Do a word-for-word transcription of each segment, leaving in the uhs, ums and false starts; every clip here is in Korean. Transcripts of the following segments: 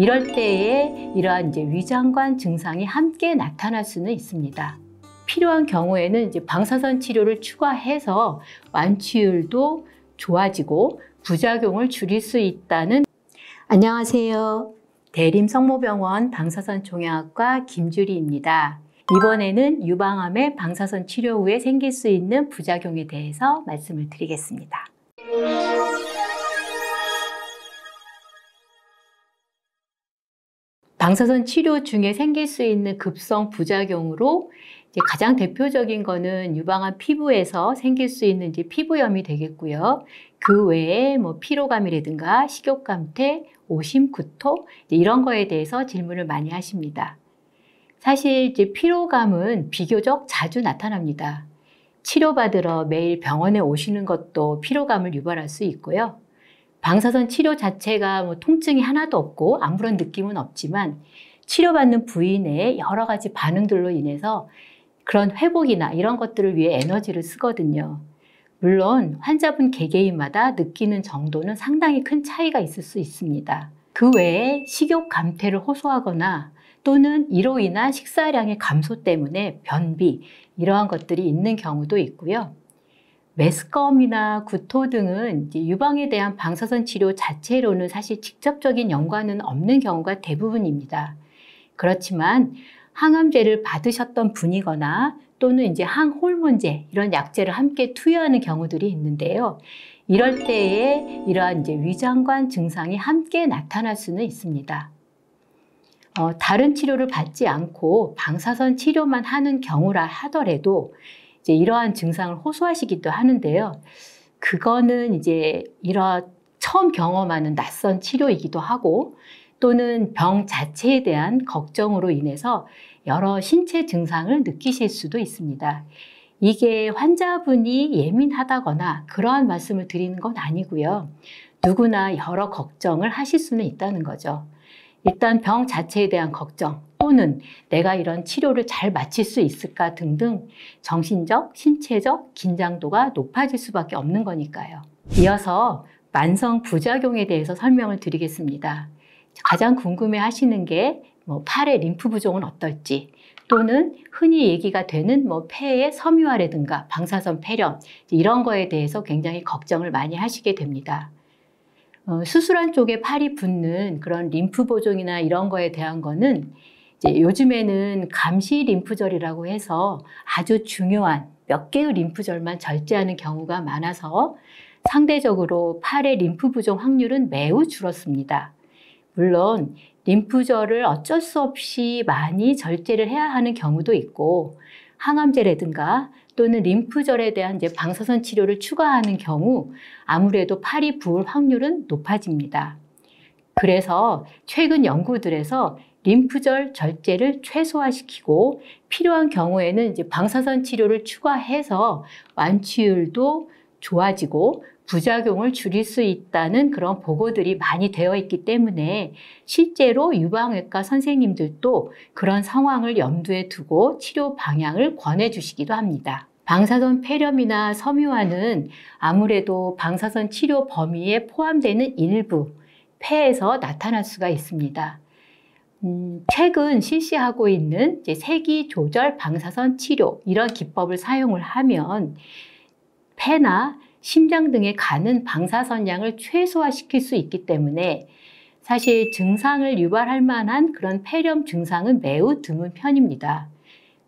이럴 때에 이러한 이제 위장관 증상이 함께 나타날 수는 있습니다. 필요한 경우에는 이제 방사선 치료를 추가해서 완치율도 좋아지고 부작용을 줄일 수 있다는. 안녕하세요. 대림성모병원 방사선 종양학과 김주리입니다. 이번에는 유방암의 방사선 치료 후에 생길 수 있는 부작용에 대해서 말씀을 드리겠습니다. 방사선 치료 중에 생길 수 있는 급성 부작용으로 이제 가장 대표적인 거는 유방암 피부에서 생길 수 있는 이제 피부염이 되겠고요. 그 외에 뭐 피로감이라든가 식욕감퇴, 오심, 구토 이런 거에 대해서 질문을 많이 하십니다. 사실 이제 피로감은 비교적 자주 나타납니다. 치료받으러 매일 병원에 오시는 것도 피로감을 유발할 수 있고요. 방사선 치료 자체가 뭐 통증이 하나도 없고 아무런 느낌은 없지만 치료받는 부위 내에 여러 가지 반응들로 인해서 그런 회복이나 이런 것들을 위해 에너지를 쓰거든요. 물론 환자분 개개인마다 느끼는 정도는 상당히 큰 차이가 있을 수 있습니다. 그 외에 식욕 감퇴를 호소하거나 또는 이로 인한 식사량의 감소 때문에 변비 이러한 것들이 있는 경우도 있고요. 메스꺼움이나 구토 등은 이제 유방에 대한 방사선 치료 자체로는 사실 직접적인 연관은 없는 경우가 대부분입니다. 그렇지만 항암제를 받으셨던 분이거나 또는 이제 항호르몬제 이런 약제를 함께 투여하는 경우들이 있는데요. 이럴 때에 이러한 이제 위장관 증상이 함께 나타날 수는 있습니다. 어, 다른 치료를 받지 않고 방사선 치료만 하는 경우라 하더라도 이제 이러한 증상을 호소하시기도 하는데요. 그거는 이제 이러 처음 경험하는 낯선 치료이기도 하고 또는 병 자체에 대한 걱정으로 인해서 여러 신체 증상을 느끼실 수도 있습니다. 이게 환자분이 예민하다거나 그러한 말씀을 드리는 건 아니고요. 누구나 여러 걱정을 하실 수는 있다는 거죠. 일단 병 자체에 대한 걱정 또는 내가 이런 치료를 잘 마칠 수 있을까 등등 정신적, 신체적 긴장도가 높아질 수밖에 없는 거니까요. 이어서 만성 부작용에 대해서 설명을 드리겠습니다. 가장 궁금해 하시는 게 뭐 팔의 림프 부종은 어떨지 또는 흔히 얘기가 되는 뭐 폐의 섬유화라든가 방사선 폐렴 이런 거에 대해서 굉장히 걱정을 많이 하시게 됩니다. 어, 수술한 쪽에 팔이 붓는 그런 림프 보종이나 이런 거에 대한 거는 이제 요즘에는 감시 림프절이라고 해서 아주 중요한 몇 개의 림프절만 절제하는 경우가 많아서 상대적으로 팔의 림프 부종 확률은 매우 줄었습니다. 물론 림프절을 어쩔 수 없이 많이 절제를 해야 하는 경우도 있고 항암제라든가 또는 림프절에 대한 이제 방사선 치료를 추가하는 경우 아무래도 팔이 부을 확률은 높아집니다. 그래서 최근 연구들에서 림프절 절제를 최소화시키고 필요한 경우에는 이제 방사선 치료를 추가해서 완치율도 좋아지고 부작용을 줄일 수 있다는 그런 보고들이 많이 되어 있기 때문에 실제로 유방외과 선생님들도 그런 상황을 염두에 두고 치료 방향을 권해 주시기도 합니다. 방사선 폐렴이나 섬유화는 아무래도 방사선 치료 범위에 포함되는 일부 폐에서 나타날 수가 있습니다. 음, 최근 실시하고 있는 이제 세기조절 방사선 치료 이런 기법을 사용을 하면 폐나 심장 등에 가는 방사선 양을 최소화시킬 수 있기 때문에 사실 증상을 유발할 만한 그런 폐렴 증상은 매우 드문 편입니다.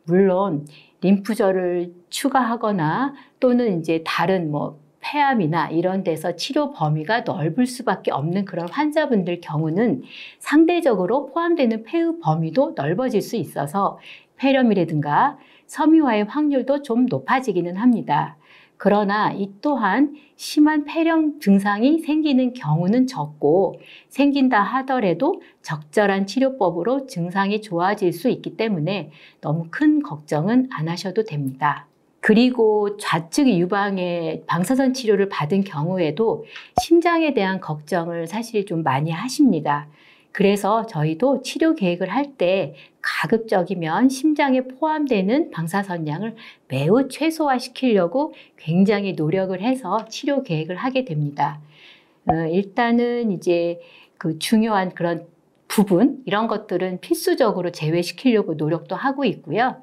물론 림프절을 추가하거나 또는 이제 다른 뭐 폐암이나 이런 데서 치료 범위가 넓을 수밖에 없는 그런 환자분들 경우는 상대적으로 포함되는 폐의 범위도 넓어질 수 있어서 폐렴이라든가 섬유화의 확률도 좀 높아지기는 합니다. 그러나 이 또한 심한 폐렴 증상이 생기는 경우는 적고 생긴다 하더라도 적절한 치료법으로 증상이 좋아질 수 있기 때문에 너무 큰 걱정은 안 하셔도 됩니다. 그리고 좌측 유방에 방사선 치료를 받은 경우에도 심장에 대한 걱정을 사실 좀 많이 하십니다. 그래서 저희도 치료 계획을 할 때 가급적이면 심장에 포함되는 방사선 양을 매우 최소화시키려고 굉장히 노력을 해서 치료 계획을 하게 됩니다. 어, 일단은 이제 그 중요한 그런 부분 이런 것들은 필수적으로 제외시키려고 노력도 하고 있고요.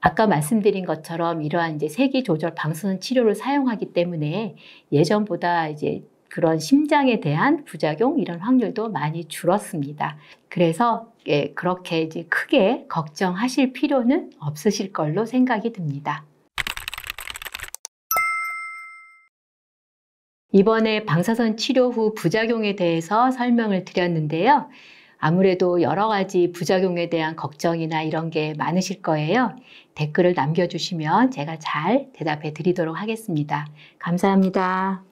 아까 말씀드린 것처럼 이러한 이제 세기조절 방사선 치료를 사용하기 때문에 예전보다 이제 그런 심장에 대한 부작용 이런 확률도 많이 줄었습니다. 그래서 예, 그렇게 이제 크게 걱정하실 필요는 없으실 걸로 생각이 듭니다. 이번에 방사선 치료 후 부작용에 대해서 설명을 드렸는데요. 아무래도 여러 가지 부작용에 대한 걱정이나 이런 게 많으실 거예요. 댓글을 남겨주시면 제가 잘 대답해 드리도록 하겠습니다. 감사합니다.